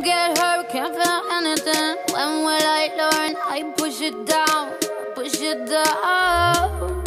don't get hurt, can't feel anything. When will I learn? I push it down, push it down.